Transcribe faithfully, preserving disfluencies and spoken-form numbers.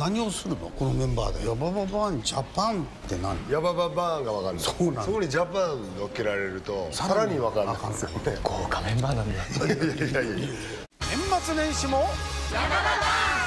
何をするのこのメンバーで。ヤバババーンジャパンって何？ヤバババーンが分かんない。そうなんだ。そこにジャパン乗っけられるとさらに分かんない。豪華メンバーなんだ。いやいやいやいや。年末年始もヤバババーン。